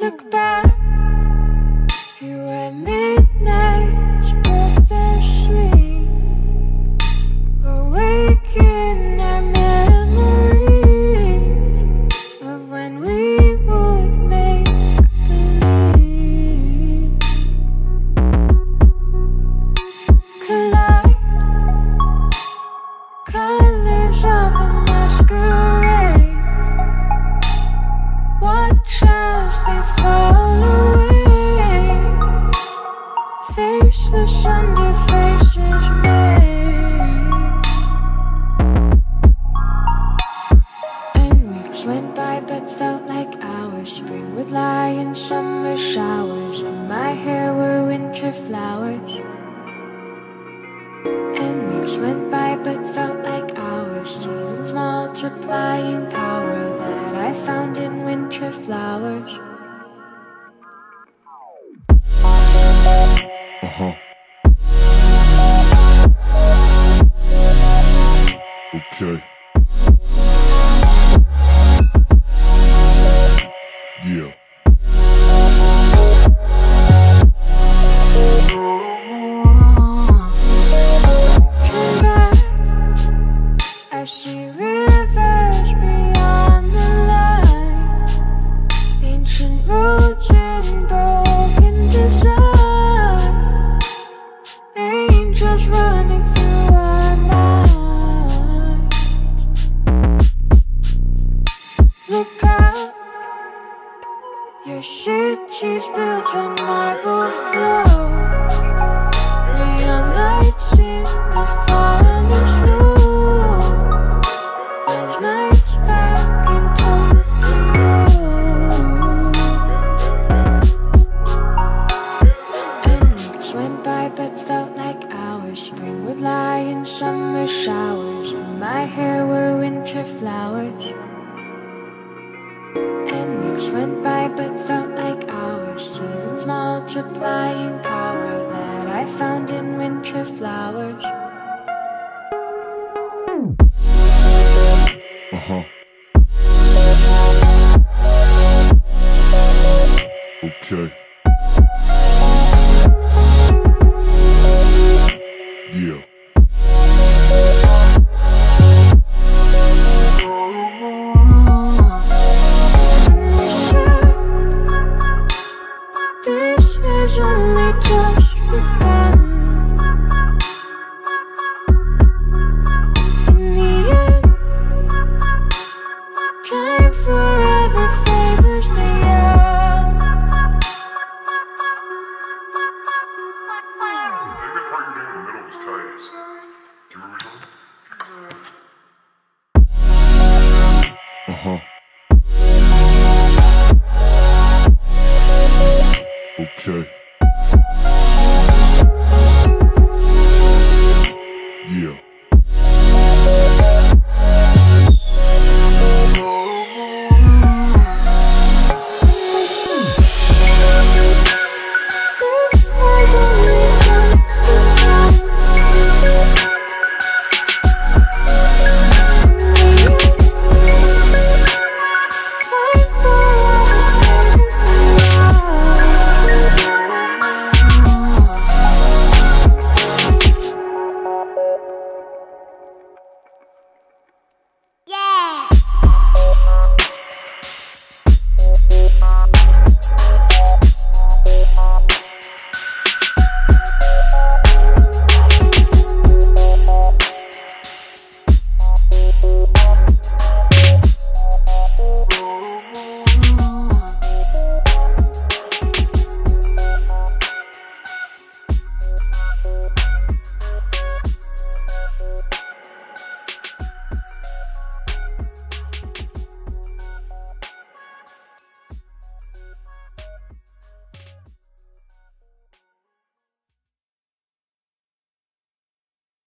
look back to a midnight's breathless sleep, awake in our memories of when we would make believe collide, colors of the masquerade. Watch as they fall away, faceless under faces made. And weeks went by but felt like hours. Spring would lie in summer showers, and my hair were winter flowers. And weeks went by but felt like hours. Seasons multiplying power that I found in winter flowers. Okay. Yeah. I see rivers beyond the line, ancient roads in broken design, angels running through our minds. Look up, your city's built on marble floors, neon lights in the falling snow. Nights back in Tokyo. And weeks went by but felt like hours. Spring would lie in summer showers, and my hair were winter flowers. And weeks went by but felt like hours. Seasons multiplying power that I found in winter flowers. Okay. Yeah. And we said, this has only just begun. In the end, time forever favors the young. Okay.